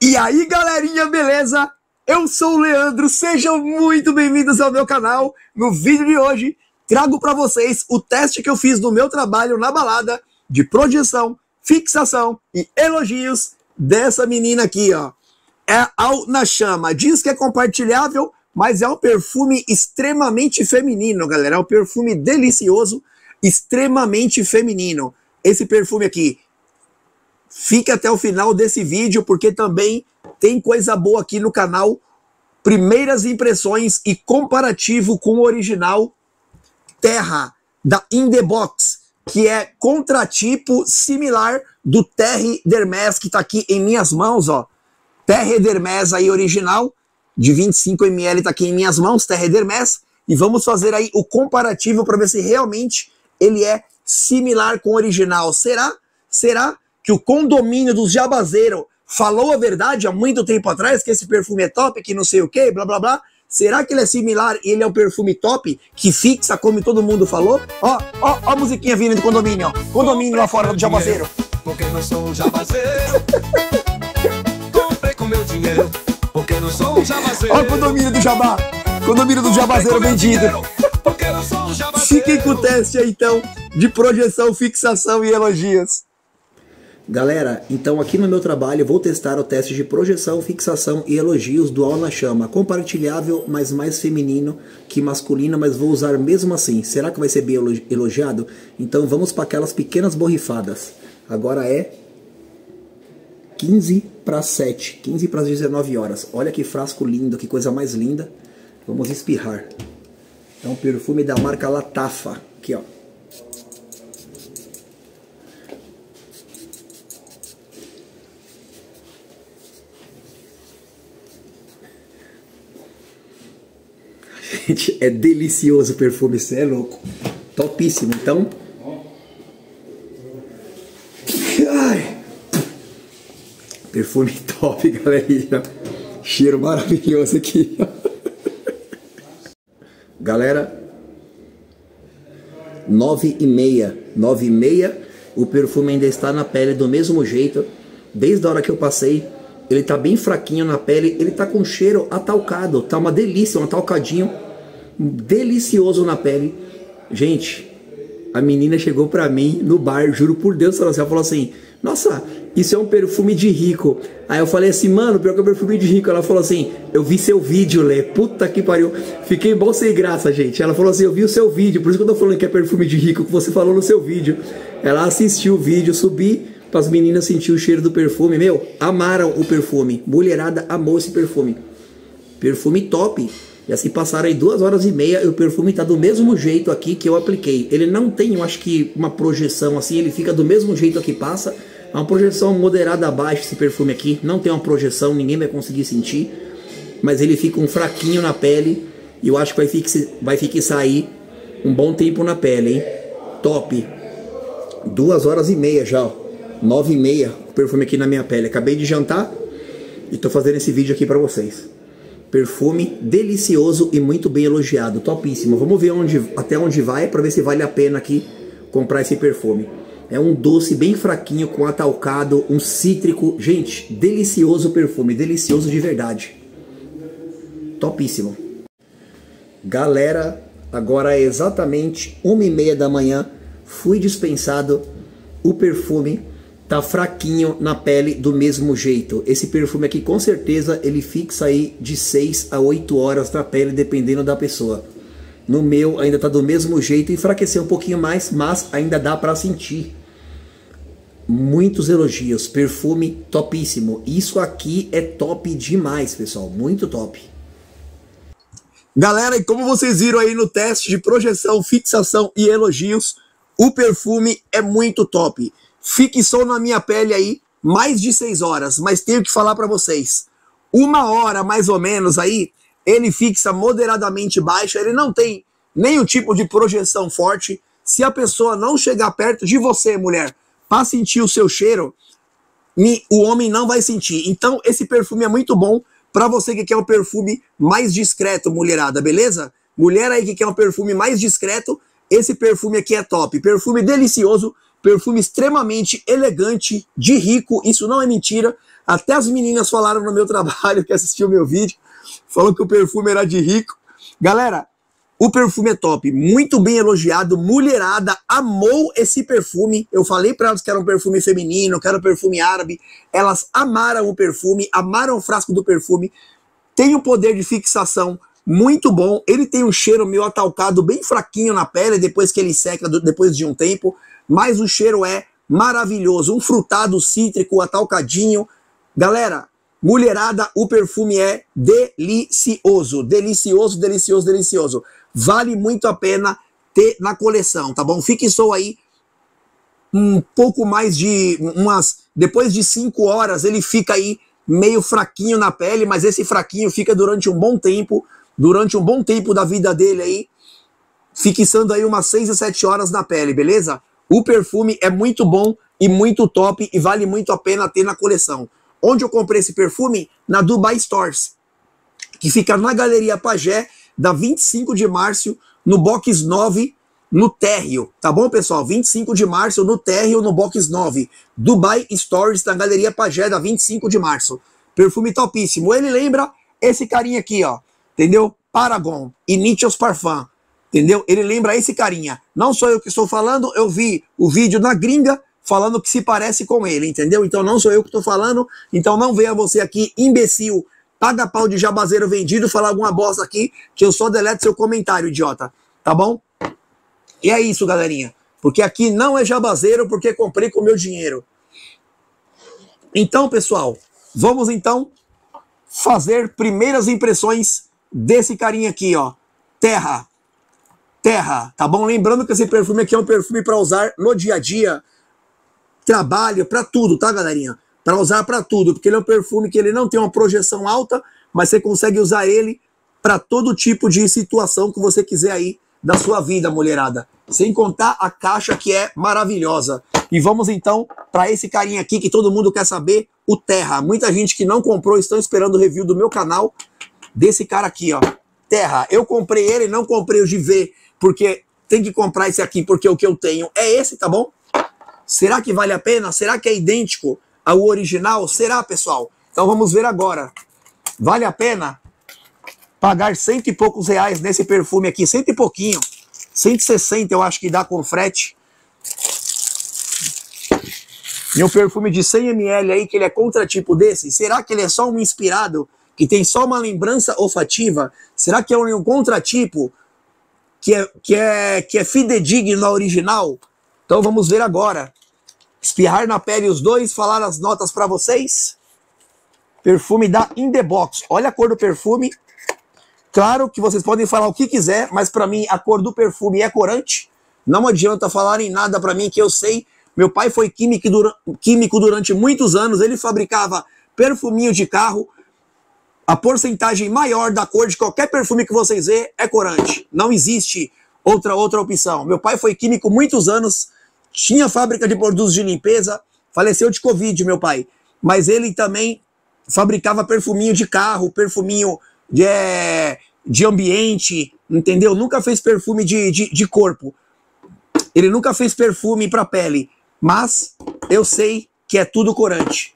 E aí, galerinha, beleza? Eu sou o Leandro, sejam muito bem-vindos ao meu canal. No vídeo de hoje, trago para vocês o teste que eu fiz do meu trabalho na balada de projeção, fixação e elogios dessa menina aqui, ó. É Al Nashama. Diz que é compartilhável, mas é um perfume extremamente feminino, galera. É um perfume delicioso, extremamente feminino. Esse perfume aqui, fique até o final desse vídeo, porque também tem coisa boa aqui no canal. Primeiras impressões e comparativo com o original Terra, da In The Box, que é contratipo similar do Terre d'Hermès, que tá aqui em minhas mãos, ó. Terre d'Hermès aí original, de 25 ml, tá aqui em minhas mãos, Terre d'Hermès. E vamos fazer aí o comparativo para ver se realmente ele é similar com o original. Será que o condomínio dos Jabazeiro falou a verdade há muito tempo atrás, que esse perfume é top, que não sei o que, blá blá blá? Será que ele é similar e ele é um perfume top, que fixa como todo mundo falou? Ó, ó, ó a musiquinha vindo do condomínio, ó. Condomínio lá fora do Jabazeiro. Porque não sou um jabazeiro. Comprei com meu dinheiro. Porque não sou um jabazeiro. Ó o condomínio do Jabá. Condomínio do Jabazeiro vendido. Porque eu sou um jabazeiro. Fiquem com o teste aí, então, de projeção, fixação e elogios. Galera, então aqui no meu trabalho eu vou testar o teste de projeção, fixação e elogios do Al Nashama. Compartilhável, mas mais feminino que masculino, mas vou usar mesmo assim. Será que vai ser bem elogiado? Então vamos para aquelas pequenas borrifadas. Agora é 15 para 7, 15 para as 19 horas. Olha que frasco lindo, que coisa mais linda. Vamos espirrar. É um perfume da marca Latafa. Aqui, ó. Gente, é delicioso o perfume, isso é louco. Topíssimo, então. Ai. Perfume top, galerinha. Cheiro maravilhoso aqui. Galera, 9,5. 9,5. O perfume ainda está na pele do mesmo jeito. Desde a hora que eu passei, ele tá bem fraquinho na pele, ele tá com cheiro atalcado, tá uma delícia, um atalcadinho delicioso na pele. Gente, a menina chegou pra mim no bar, juro por Deus, ela falou assim: nossa, isso é um perfume de rico. Aí eu falei assim: mano, pior que é um perfume de rico. Ela falou assim: eu vi seu vídeo, Lê, puta que pariu. Fiquei bom sem graça, gente. Ela falou assim: eu vi o seu vídeo, por isso que eu tô falando que é perfume de rico, que você falou no seu vídeo. Ela assistiu o vídeo, subi para as meninas sentir o cheiro do perfume. Meu, amaram o perfume. Mulherada amou esse perfume. Perfume top. Já se passaram aí 2 horas e meia e o perfume tá do mesmo jeito aqui que eu apliquei. Ele não tem, eu acho que, uma projeção assim. Ele fica do mesmo jeito que passa. É uma projeção moderada abaixo esse perfume aqui. Não tem uma projeção, ninguém vai conseguir sentir. Mas ele fica um fraquinho na pele. E eu acho que vai fixar aí um bom tempo na pele, hein? Top. 2 horas e meia já, ó. 9,5, o perfume aqui na minha pele. Acabei de jantar e tô fazendo esse vídeo aqui pra vocês. Perfume delicioso e muito bem elogiado, topíssimo. Vamos ver até onde vai, pra ver se vale a pena aqui comprar esse perfume. É um doce bem fraquinho, com atalcado, um cítrico. Gente, delicioso perfume, delicioso de verdade. Topíssimo. Galera, agora é exatamente 1h30 da manhã. Fui dispensado. O perfume tá fraquinho na pele do mesmo jeito. Esse perfume aqui, com certeza, ele fixa aí de 6 a 8 horas na pele, dependendo da pessoa. No meu, ainda tá do mesmo jeito, enfraqueceu um pouquinho mais, mas ainda dá pra sentir. Muitos elogios, perfume topíssimo. Isso aqui é top demais, pessoal, muito top. Galera, e como vocês viram aí no teste de projeção, fixação e elogios, o perfume é muito top. Fixou na minha pele aí mais de 6 horas, mas tenho que falar para vocês, 1 hora mais ou menos aí, ele fixa moderadamente baixo, ele não tem nenhum tipo de projeção forte. Se a pessoa não chegar perto de você, mulher, para sentir o seu cheiro, o homem não vai sentir. Então esse perfume é muito bom para você que quer um perfume mais discreto, mulherada, beleza? Mulher aí que quer um perfume mais discreto, esse perfume aqui é top. Perfume delicioso, perfume extremamente elegante, de rico, isso não é mentira. Até as meninas falaram no meu trabalho, que assistiu o meu vídeo, falando que o perfume era de rico. Galera, o perfume é top, muito bem elogiado, mulherada amou esse perfume. Eu falei para elas que era um perfume feminino, que era um perfume árabe. Elas amaram o perfume, amaram o frasco do perfume. Tem um poder de fixação muito bom. Ele tem um cheiro meio atalcado, bem fraquinho na pele, depois que ele seca, depois de um tempo. Mas o cheiro é maravilhoso, um frutado cítrico, atalcadinho. Galera, mulherada, o perfume é delicioso, delicioso, delicioso, delicioso. Vale muito a pena ter na coleção, tá bom? Fique só aí um pouco mais de umas... Depois de 5 horas ele fica aí meio fraquinho na pele, mas esse fraquinho fica durante um bom tempo da vida dele aí, fixando aí umas 6 a 7 horas na pele, beleza? O perfume é muito bom e muito top e vale muito a pena ter na coleção. Onde eu comprei esse perfume? Na Dubai Stores, que fica na Galeria Pagé, da 25 de março, no Box 9, no térreo. Tá bom, pessoal? 25 de março, no térreo, no Box 9. Dubai Stores, na Galeria Pagé, da 25 de março. Perfume topíssimo. Ele lembra esse carinha aqui, ó. Entendeu? Paragon, Initial Parfum. Entendeu? Ele lembra esse carinha. Não sou eu que estou falando, eu vi o vídeo na gringa, falando que se parece com ele, entendeu? Então não sou eu que tô falando, então não venha você aqui, imbecil, paga pau de jabazeiro vendido, falar alguma bosta aqui, que eu só deleto seu comentário, idiota, tá bom? E é isso, galerinha, porque aqui não é jabazeiro, porque comprei com o meu dinheiro. Então, pessoal, vamos então fazer primeiras impressões desse carinha aqui, ó, Terra, tá bom? Lembrando que esse perfume aqui é um perfume pra usar no dia a dia, trabalho, para tudo, tá, galerinha? Para usar para tudo, porque ele é um perfume que ele não tem uma projeção alta, mas você consegue usar ele para todo tipo de situação que você quiser aí da sua vida, mulherada. Sem contar a caixa, que é maravilhosa. E vamos então para esse carinha aqui que todo mundo quer saber, o Terra. Muita gente que não comprou, estão esperando o review do meu canal desse cara aqui, ó. Terra. Eu comprei ele, não comprei o de V, porque tem que comprar esse aqui, porque o que eu tenho é esse, tá bom? Será que vale a pena? Será que é idêntico ao original? Será, pessoal? Então vamos ver agora. Vale a pena pagar 100 e poucos reais nesse perfume aqui? 100 e pouquinho. 160 eu acho que dá com frete. E um perfume de 100 ml aí, que ele é contratipo desse. Será que ele é só um inspirado, que tem só uma lembrança olfativa? Será que é um contratipo que é fidedigno ao original? Então vamos ver agora. Espirrar na pele os dois, falar as notas pra vocês. Perfume da In The Box. Olha a cor do perfume. Claro que vocês podem falar o que quiser, mas pra mim a cor do perfume é corante. Não adianta falarem nada pra mim, que eu sei. Meu pai foi químico durante muitos anos. Ele fabricava perfuminho de carro. A porcentagem maior da cor de qualquer perfume que vocês vê é corante. Não existe outra opção. Meu pai foi químico muitos anos. Tinha fábrica de produtos de limpeza, faleceu de Covid, meu pai. Mas ele também fabricava perfuminho de carro, perfuminho de ambiente, entendeu? Nunca fez perfume de corpo. Ele nunca fez perfume para pele. Mas eu sei que é tudo corante.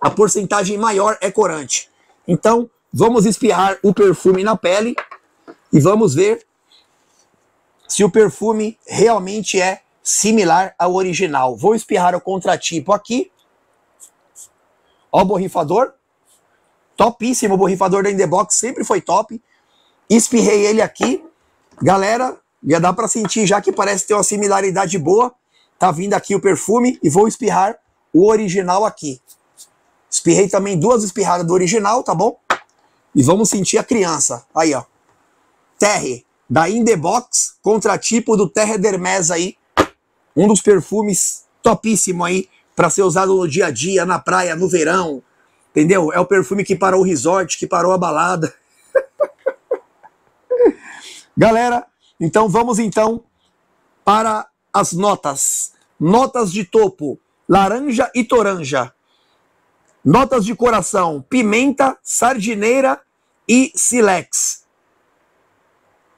A porcentagem maior é corante. Então, vamos espirrar o perfume na pele e vamos ver se o perfume realmente é similar ao original. Vou espirrar o contratipo aqui. Ó o borrifador. Topíssimo, o borrifador da In The Box sempre foi top. Espirrei ele aqui. Galera, já dá pra sentir já que parece ter uma similaridade boa. Tá vindo aqui o perfume e vou espirrar o original aqui. Espirrei também 2 espirradas do original, tá bom? E vamos sentir a criança. Aí, ó. Terre, da In The Box, contratipo do Terre d'Hermès aí. Um dos perfumes topíssimo aí, para ser usado no dia a dia, na praia, no verão, entendeu? É o perfume que parou o resort, que parou a balada. Galera, então vamos então para as notas. Notas de topo, laranja e toranja. Notas de coração, pimenta, sardineira e silex.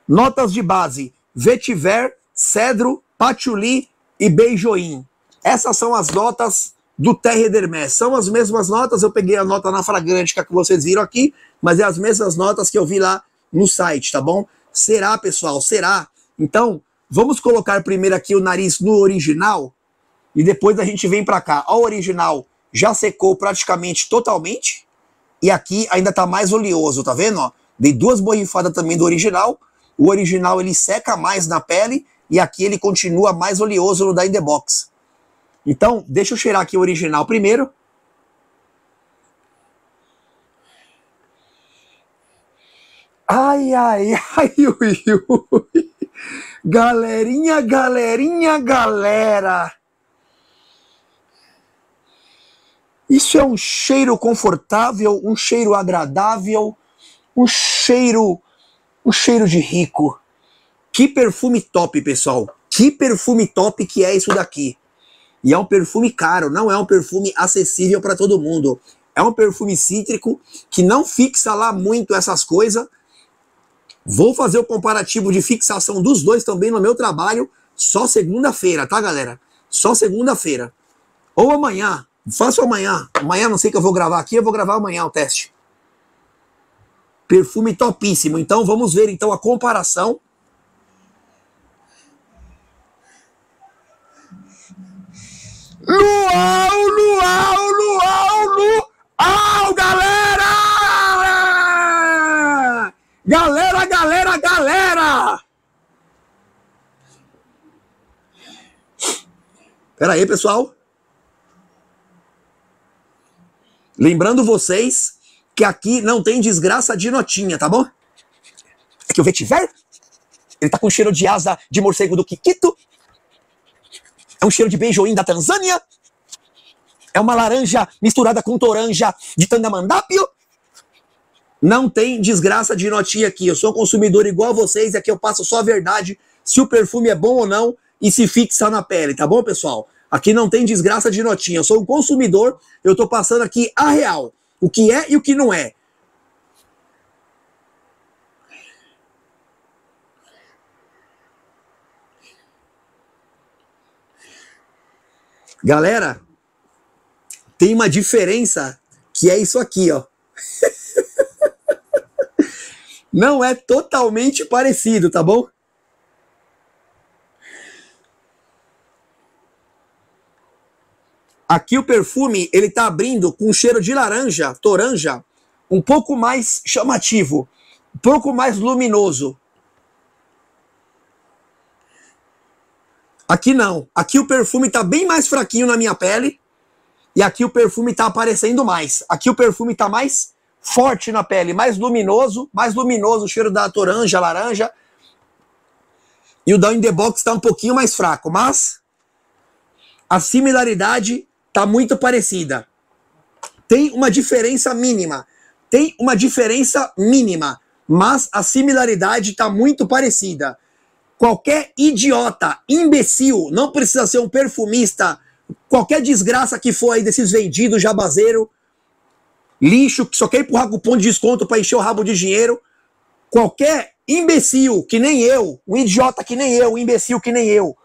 Notas de base, vetiver, cedro, patchouli e beijoim. Essas são as notas do Terre d'Hermès. São as mesmas notas, eu peguei a nota na fragrântica que vocês viram aqui, mas é as mesmas notas que eu vi lá no site, tá bom? Será, pessoal? Será? Então, vamos colocar primeiro aqui o nariz no original e depois a gente vem pra cá. Ó, o original já secou praticamente totalmente e aqui ainda tá mais oleoso, tá vendo? Ó, dei duas borrifadas também do original. O original ele seca mais na pele e aqui ele continua mais oleoso no da In The Box. Então, deixa eu cheirar aqui o original primeiro. Ai, ai, ai, ui, ui. Galerinha, galerinha, galera. Isso é um cheiro confortável, um cheiro agradável, um cheiro de rico. Que perfume top, pessoal. Que perfume top que é isso daqui. E é um perfume caro, não é um perfume acessível para todo mundo. É um perfume cítrico que não fixa lá muito essas coisas. Vou fazer o comparativo de fixação dos dois também no meu trabalho. Só segunda-feira, tá, galera? Só segunda-feira. Ou amanhã. Faço amanhã. Amanhã não sei que eu vou gravar aqui, eu vou gravar amanhã o teste. Perfume topíssimo. Então vamos ver então a comparação. Luau, luau, luau, luau, galera! Galera, galera, galera! Pera aí, pessoal. Lembrando vocês que aqui não tem desgraça de notinha, tá bom? É que o vetiver, ele tá com cheiro de asa de morcego do Kikito. É um cheiro de beijoim da Tanzânia. É uma laranja misturada com toranja de Tandamandápio. Não tem desgraça de notinha aqui. Eu sou um consumidor igual a vocês e aqui eu passo só a verdade se o perfume é bom ou não e se fixa na pele, tá bom, pessoal? Aqui não tem desgraça de notinha. Eu sou um consumidor, eu tô passando aqui a real. O que é e o que não é. Galera, tem uma diferença que é isso aqui, ó. Não é totalmente parecido, tá bom? Aqui o perfume, ele tá abrindo com um cheiro de laranja, toranja, um pouco mais chamativo, um pouco mais luminoso. Aqui não. Aqui o perfume tá bem mais fraquinho na minha pele. E aqui o perfume tá aparecendo mais. Aqui o perfume tá mais forte na pele, mais luminoso o cheiro da toranja, laranja. E o da In The Box tá um pouquinho mais fraco, mas a similaridade tá muito parecida. Tem uma diferença mínima. Tem uma diferença mínima, mas a similaridade tá muito parecida. Qualquer idiota, imbecil, não precisa ser um perfumista, qualquer desgraça que for aí desses vendidos, jabazeiro, lixo, que só quer empurrar cupom de desconto pra encher o rabo de dinheiro, qualquer imbecil que nem eu, um idiota que nem eu, um imbecil que nem eu,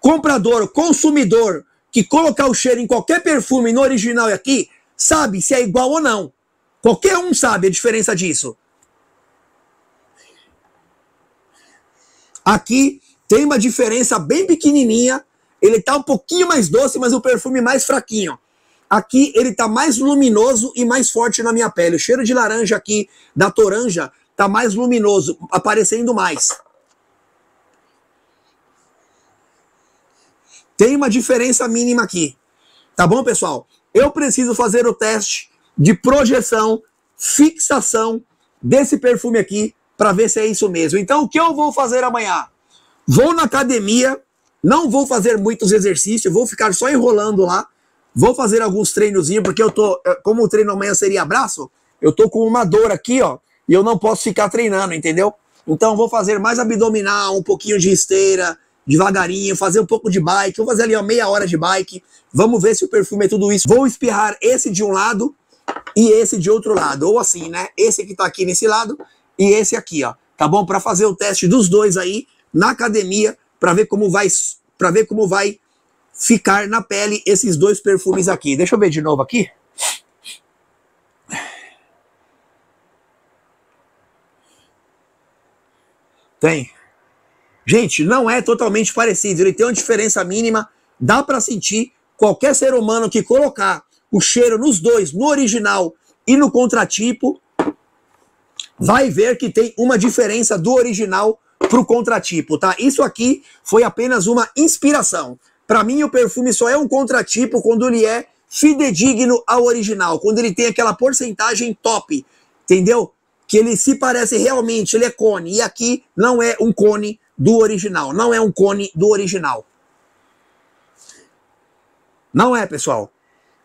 comprador, consumidor, que colocar o cheiro em qualquer perfume no original e aqui, sabe se é igual ou não. Qualquer um sabe a diferença disso. Aqui tem uma diferença bem pequenininha, ele tá um pouquinho mais doce, mas o perfume mais fraquinho. Aqui ele tá mais luminoso e mais forte na minha pele. O cheiro de laranja aqui, da toranja, tá mais luminoso, aparecendo mais. Tem uma diferença mínima aqui. Tá bom, pessoal? Eu preciso fazer o teste de projeção, fixação desse perfume aqui, para ver se é isso mesmo. Então, o que eu vou fazer amanhã? Vou na academia, não vou fazer muitos exercícios, vou ficar só enrolando lá, vou fazer alguns treinozinhos, porque eu tô, como o treino amanhã seria braço, eu tô com uma dor aqui, ó, e eu não posso ficar treinando, entendeu? Então, vou fazer mais abdominal, um pouquinho de esteira, devagarinho, fazer um pouco de bike, vou fazer ali, ó, meia hora de bike, vamos ver se o perfume é tudo isso. Vou espirrar esse de um lado e esse de outro lado, ou assim, né? Esse que tá aqui nesse lado, e esse aqui, ó, tá bom? Pra fazer o teste dos dois aí na academia, pra ver como vai ficar na pele esses dois perfumes aqui. Deixa eu ver de novo aqui. Tem. Gente, não é totalmente parecido. Ele tem uma diferença mínima. Dá para sentir. Qualquer ser humano que colocar o cheiro nos dois, no original e no contratipo, vai ver que tem uma diferença do original pro contratipo, tá? Isso aqui foi apenas uma inspiração. Para mim, o perfume só é um contratipo quando ele é fidedigno ao original, quando ele tem aquela porcentagem top, entendeu? Que ele se parece realmente, ele é cone. E aqui não é um cone do original, não é um cone do original. Não é, pessoal.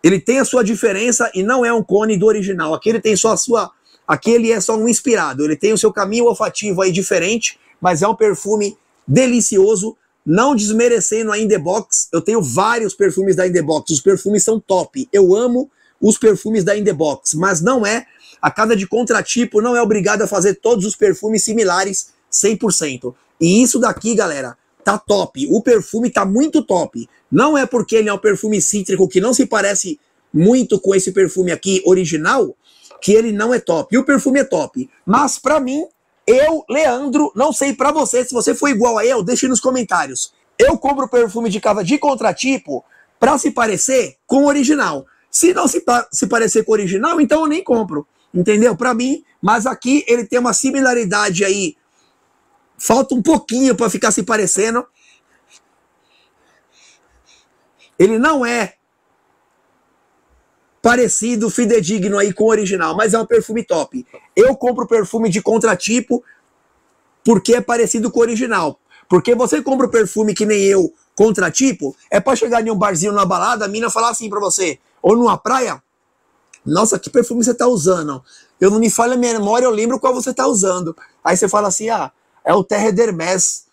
Ele tem a sua diferença e não é um cone do original. Aqui ele tem só a sua... Aqui ele é só um inspirado. Ele tem o seu caminho olfativo aí diferente, mas é um perfume delicioso, não desmerecendo a In The Box. Eu tenho vários perfumes da In The Box. Os perfumes são top. Eu amo os perfumes da In The Box, mas não é... A casa de contratipo não é obrigada a fazer todos os perfumes similares 100%. E isso daqui, galera... tá top, o perfume tá muito top. Não é porque ele é um perfume cítrico que não se parece muito com esse perfume aqui original, que ele não é top. E o perfume é top. Mas pra mim, eu, Leandro, não sei pra você, se você for igual a eu, deixe nos comentários. Eu compro perfume de cava de contratipo pra se parecer com o original. Se não se parecer com o original, então eu nem compro. Entendeu? Pra mim, mas aqui ele tem uma similaridade aí. Falta um pouquinho para ficar se parecendo. Ele não é parecido, fidedigno aí com o original, mas é um perfume top. Eu compro perfume de contratipo porque é parecido com o original. Porque você compra o perfume que nem eu, contratipo, é para chegar em um barzinho, numa balada, a mina falar assim para você, ou numa praia, nossa, que perfume você tá usando? Eu não me falo a memória, eu lembro qual você tá usando. Aí você fala assim, ah, é o Terre d'Hermès,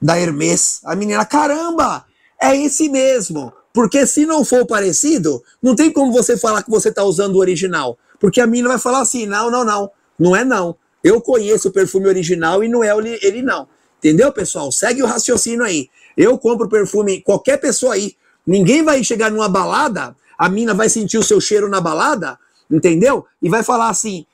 da Hermès. A menina, caramba, é esse mesmo. Porque se não for parecido, não tem como você falar que você está usando o original. Porque a menina vai falar assim, não é não. Eu conheço o perfume original e não é ele não. Entendeu, pessoal? Segue o raciocínio aí. Eu compro perfume, qualquer pessoa aí, ninguém vai chegar numa balada, a menina vai sentir o seu cheiro na balada, entendeu? E vai falar assim,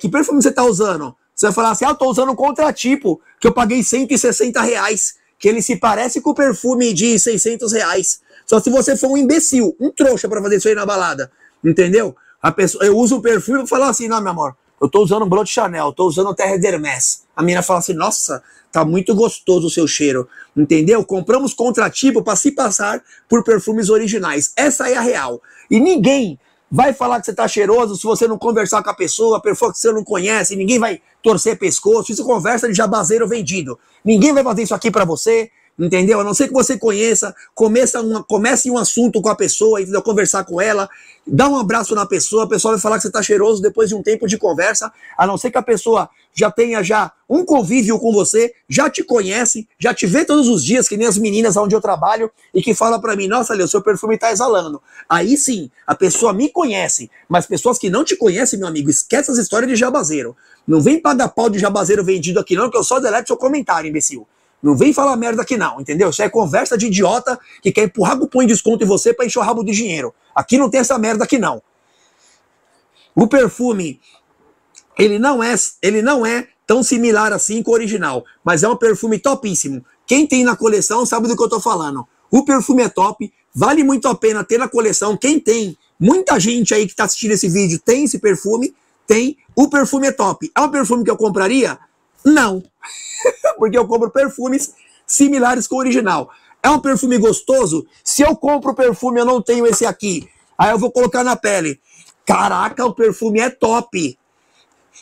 que perfume você está usando? Você vai falar assim, eu tô usando um contratipo, que eu paguei 160 reais, que ele se parece com o perfume de 600 reais. Só se você for um imbecil, um trouxa pra fazer isso aí na balada, entendeu? A pessoa, eu uso o perfume e vou falar assim, não, meu amor, eu tô usando um Blot Chanel, tô usando o Terre d'Hermès. A menina fala assim, nossa, tá muito gostoso o seu cheiro, entendeu? Compramos contratipo pra se passar por perfumes originais. Essa é a real. E ninguém... vai falar que você tá cheiroso se você não conversar com a pessoa que você não conhece, ninguém vai torcer pescoço, isso é conversa de jabazeiro vendido. Ninguém vai fazer isso aqui pra você, entendeu? A não ser que você conheça, comece um assunto com a pessoa, entendeu? Conversar com ela, dá um abraço na pessoa, a pessoa vai falar que você tá cheiroso depois de um tempo de conversa, a não ser que a pessoa já tenha um convívio com você, já te conhece, já te vê todos os dias, que nem as meninas onde eu trabalho, e que fala pra mim, nossa, Leo, seu perfume tá exalando. Aí sim, a pessoa me conhece, mas pessoas que não te conhecem, meu amigo, esquece essas histórias de jabazeiro. Não vem pagar pau de jabazeiro vendido aqui não, que eu só deleto seu comentário, imbecil. Não vem falar merda aqui não, entendeu? Isso é conversa de idiota que quer empurrar cupom de desconto em você pra encher o rabo de dinheiro. Aqui não tem essa merda aqui não. O perfume, ele não é tão similar assim com o original, mas é um perfume topíssimo. Quem tem na coleção sabe do que eu tô falando. O perfume é top, vale muito a pena ter na coleção. Quem tem, muita gente aí que tá assistindo esse vídeo tem esse perfume, tem. O perfume é top. É um perfume que eu compraria? Não, porque eu compro perfumes similares com o original. É um perfume gostoso? Se eu compro perfume, eu não tenho esse aqui, aí eu vou colocar na pele. Caraca, o perfume é top.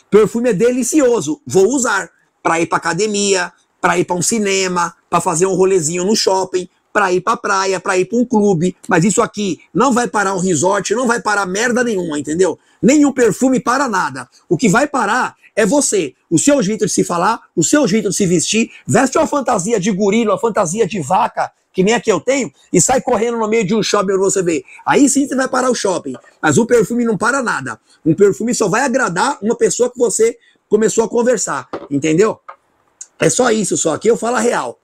Perfume é delicioso, vou usar para ir para academia, para ir para um cinema, para fazer um rolezinho no shopping, para ir para praia, para ir para um clube, mas isso aqui não vai parar um resort, não vai parar merda nenhuma, entendeu? Nenhum perfume para nada. O que vai parar é você, o seu jeito de se falar, o seu jeito de se vestir. Veste uma fantasia de gorila, uma fantasia de vaca, que nem a que eu tenho, e sai correndo no meio de um shopping pra você ver. Aí sim você vai parar o shopping. Mas o perfume não para nada. Um perfume só vai agradar uma pessoa que você começou a conversar. Entendeu? É só isso, só. Aqui eu falo a real.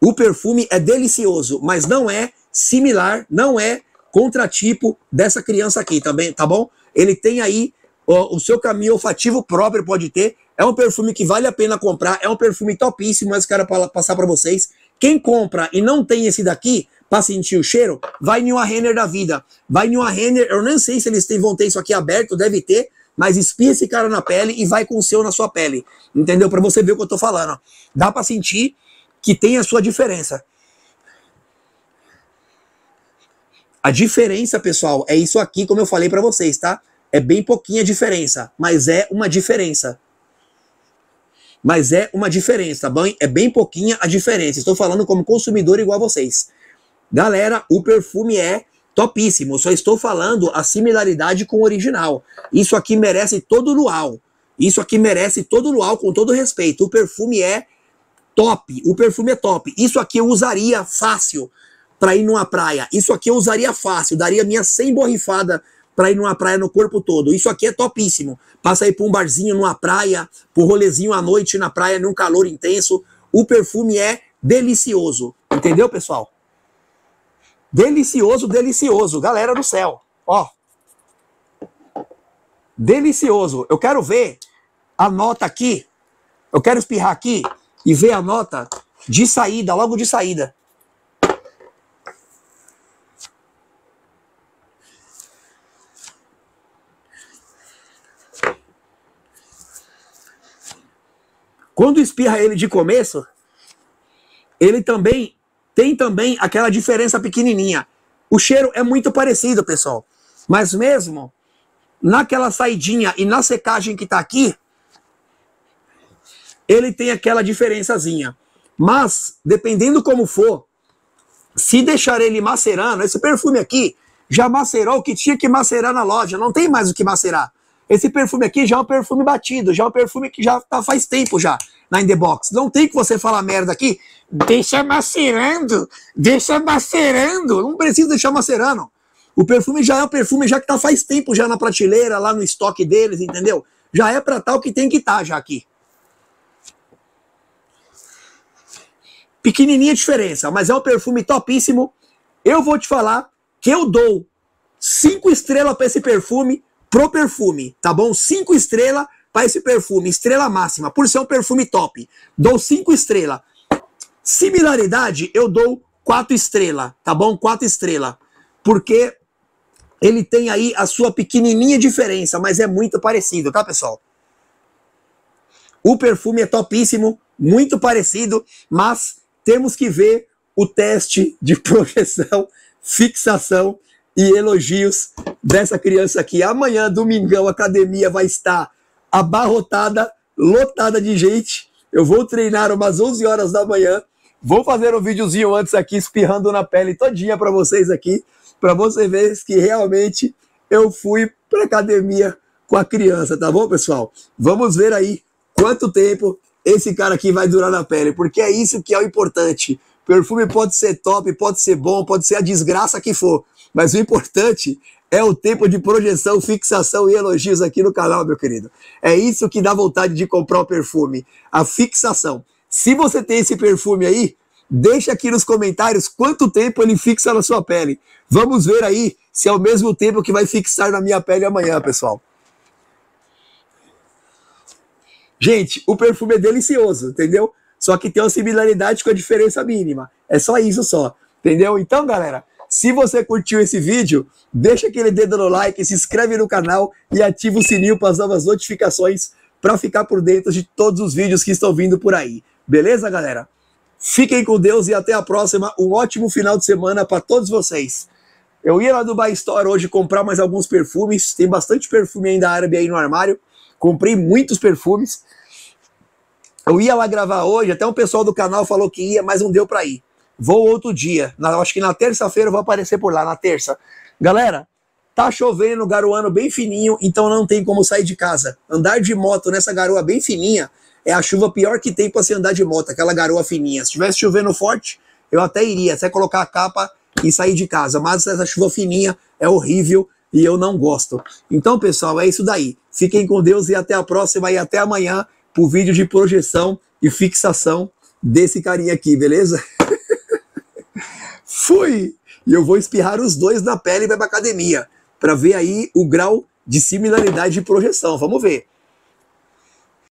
O perfume é delicioso, mas não é similar, não é contratipo dessa criança aqui, também, tá bom? Ele tem aí o seu caminho olfativo próprio, pode ter. É um perfume que vale a pena comprar, é um perfume topíssimo, mas quero passar para vocês. Quem compra e não tem esse daqui, para sentir o cheiro, vai em uma Renner da vida. Vai em uma Renner, eu nem sei se eles vão ter isso aqui aberto, deve ter, mas espia esse cara na pele e vai com o seu na sua pele. Entendeu? Para você ver o que eu tô falando. Ó. Dá para sentir que tem a sua diferença. A diferença, pessoal, é isso aqui, como eu falei pra vocês, tá? É bem pouquinha diferença, mas é uma diferença. Mas é uma diferença, tá? É bem pouquinha a diferença. Estou falando como consumidor igual a vocês. Galera, o perfume é topíssimo. Só estou falando a similaridade com o original. Isso aqui merece todo o luau. Isso aqui merece todo o luau, com todo respeito. O perfume é top, o perfume é top. Isso aqui eu usaria fácil pra ir numa praia. Isso aqui eu usaria fácil, daria minha 100 borrifadas pra ir numa praia no corpo todo. Isso aqui é topíssimo. Passa aí pra um barzinho numa praia, pro rolezinho à noite na praia, num calor intenso. O perfume é delicioso. Entendeu, pessoal? Delicioso, delicioso. Galera do céu, ó. Delicioso. Eu quero ver a nota aqui. Eu quero espirrar aqui e ver a nota de saída, logo de saída. Quando espirra ele de começo, ele também tem também aquela diferença pequenininha. O cheiro é muito parecido, pessoal. Mas mesmo naquela saidinha e na secagem que tá aqui, ele tem aquela diferençazinha. Mas, dependendo como for, se deixar ele macerando, esse perfume aqui já macerou o que tinha que macerar na loja. Não tem mais o que macerar. Esse perfume aqui já é um perfume batido, já é um perfume que já tá faz tempo já na In The Box. Não tem que você falar merda aqui. Deixa macerando, não precisa deixar macerando. O perfume já é um perfume já que tá faz tempo já na prateleira, lá no estoque deles, entendeu? Já é pra tal que tem que estar já aqui. Pequenininha diferença, mas é um perfume topíssimo. Eu vou te falar que eu dou 5 estrelas pra esse perfume, pro perfume, tá bom? 5 estrelas para esse perfume, estrela máxima, por ser um perfume top. Dou 5 estrelas. Similaridade, eu dou 4 estrelas, tá bom? 4 estrelas. Porque ele tem aí a sua pequenininha diferença, mas é muito parecido, tá, pessoal? O perfume é topíssimo, muito parecido, mas temos que ver o teste de projeção, fixação e elogios dessa criança aqui. Amanhã, domingão, a academia vai estar abarrotada, lotada de gente. Eu vou treinar umas 11 horas da manhã. Vou fazer um videozinho antes aqui, espirrando na pele todinha pra vocês aqui, pra vocês verem que realmente eu fui pra academia com a criança, tá bom, pessoal? Vamos ver aí quanto tempo esse cara aqui vai durar na pele, porque é isso que é o importante. Perfume pode ser top, pode ser bom, pode ser a desgraça que for, mas o importante é o tempo de projeção, fixação e elogios aqui no canal, meu querido. É isso que dá vontade de comprar o perfume, a fixação. Se você tem esse perfume aí, deixa aqui nos comentários quanto tempo ele fixa na sua pele. Vamos ver aí se é o mesmo tempo que vai fixar na minha pele amanhã, pessoal. Gente, o perfume é delicioso, entendeu? Só que tem uma similaridade com a diferença mínima. É só isso só, entendeu? Então, galera, se você curtiu esse vídeo, deixa aquele dedo no like, se inscreve no canal e ativa o sininho para as novas notificações para ficar por dentro de todos os vídeos que estão vindo por aí. Beleza, galera? Fiquem com Deus e até a próxima. Um ótimo final de semana para todos vocês. Eu ia lá no Dubai Store hoje comprar mais alguns perfumes. Tem bastante perfume ainda árabe aí no armário. Comprei muitos perfumes. Eu ia lá gravar hoje, até um pessoal do canal falou que ia, mas não deu para ir. Vou outro dia, acho que na terça-feira eu vou aparecer por lá, na terça. Galera, tá chovendo, garoando bem fininho, então não tem como sair de casa. Andar de moto nessa garoa bem fininha é a chuva pior que tem pra se andar de moto, aquela garoa fininha. Se tivesse chovendo forte, eu até iria, até colocar a capa e sair de casa. Mas essa chuva fininha é horrível e eu não gosto. Então, pessoal, é isso daí. Fiquem com Deus e até a próxima e até amanhã pro vídeo de projeção e fixação desse carinha aqui, beleza? fui! E eu vou espirrar os dois na pele e vai pra academia, pra ver aí o grau de similaridade de projeção. Vamos ver.